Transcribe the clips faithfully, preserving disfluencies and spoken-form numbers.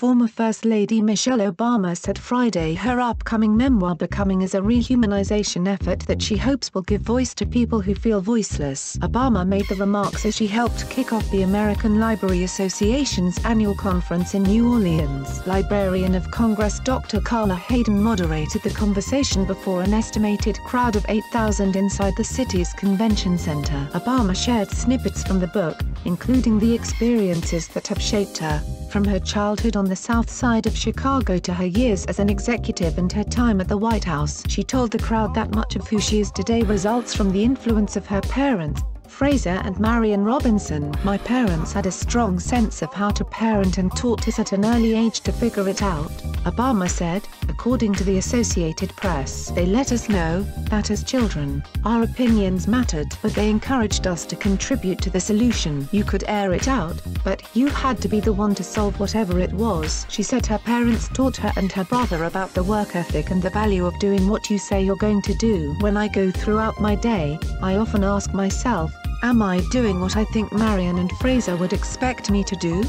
former First Lady Michelle Obama said Friday her upcoming memoir Becoming is a rehumanization effort that she hopes will give voice to people who feel voiceless. Obama made the remarks as she helped kick off the American Library Association's annual conference in New Orleans. Librarian of Congress Doctor Carla Hayden moderated the conversation before an estimated crowd of eight thousand inside the city's convention center. Obama shared snippets from the book, including the experiences that have shaped her, from her childhood on the south side of Chicago to her years as an executive and her time at the White House. She told the crowd that much of who she is today results from the influence of her parents, Fraser and Marion Robinson. "My parents had a strong sense of how to parent and taught us at an early age to figure it out," Obama said, according to the Associated Press. "They let us know that as children, our opinions mattered, but they encouraged us to contribute to the solution. You could air it out, but you had to be the one to solve whatever it was." She said her parents taught her and her brother about the work ethic and the value of doing what you say you're going to do. "When I go throughout my day, I often ask myself, am I doing what I think Marion and Fraser would expect me to do?"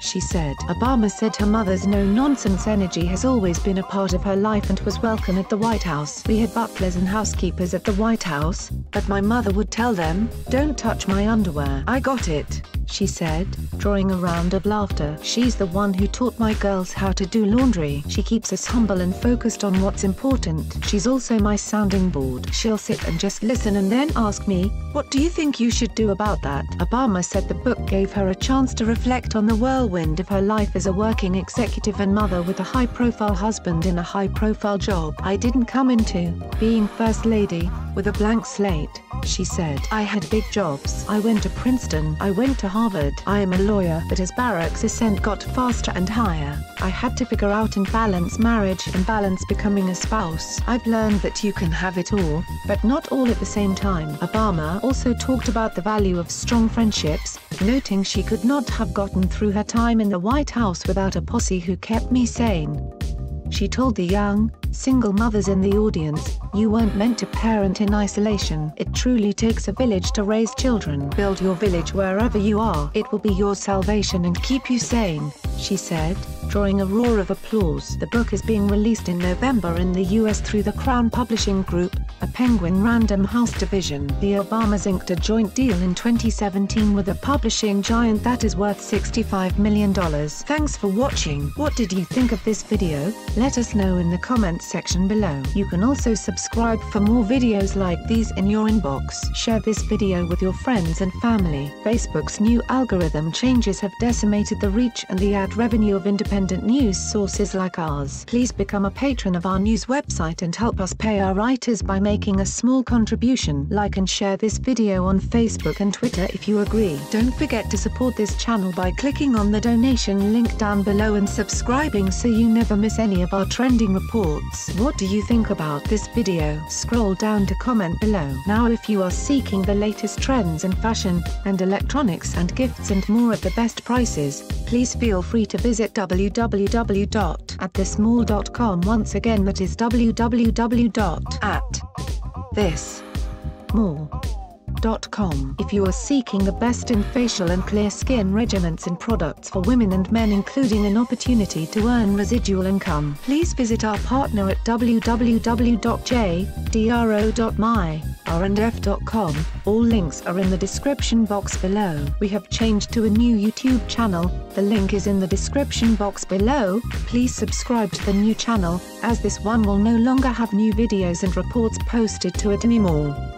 she said. Obama said her mother's no-nonsense energy has always been a part of her life and was welcome at the White House. "We had butlers and housekeepers at the White House, but my mother would tell them, don't touch my underwear. I got it," she said, drawing a round of laughter. "She's the one who taught my girls how to do laundry. She keeps us humble and focused on what's important. She's also my sounding board. She'll sit and just listen and then ask me, what do you think you should do about that?" Obama said the book gave her a chance to reflect on the whirlwind of her life as a working executive and mother with a high-profile husband in a high-profile job. "I didn't come into being First Lady with a blank slate," she said. "I had big jobs. I went to Princeton. I went to Harvard. I am a lawyer. But as barracks ascent got faster and higher, I had to figure out and balance marriage and balance becoming a spouse. I've learned that you can have it all, but not all at the same time." Obama also talked about the value of strong friendships, noting she could not have gotten through her time in the White House without a posse who kept me sane. She told the young, single mothers in the audience, "You weren't meant to parent in isolation. It truly takes a village to raise children. Build your village wherever you are. It will be your salvation and keep you sane," she said, drawing a roar of applause. The book is being released in November in the U S through the Crown Publishing Group, a Penguin Random House division. The Obamas inked a joint deal in twenty seventeen with a publishing giant that is worth sixty-five million dollars. Thanks for watching. What did you think of this video? Let us know in the comments section below. You can also subscribe for more videos like these in your inbox. Share this video with your friends and family. Facebook's new algorithm changes have decimated the reach and the ad revenue of independent news sources like ours. Please become a patron of our news website and help us pay our writers by making a small contribution. Like and share this video on Facebook and Twitter if you agree. Don't forget to support this channel by clicking on the donation link down below and subscribing so you never miss any of our trending reports. What do you think about this video? Scroll down to comment below. Now if you are seeking the latest trends in fashion and electronics and gifts and more at the best prices, please feel free to visit w w w dot at this mall dot com. Once again, that is w w w dot at this mall dot com. If you are seeking the best in facial and clear skin regimens and products for women and men, including an opportunity to earn residual income, please visit our partner at w w w dot j d r o dot my r and f dot com. All links are in the description box below. We have changed to a new YouTube channel. The link is in the description box below. Please subscribe to the new channel, as this one will no longer have new videos and reports posted to it anymore.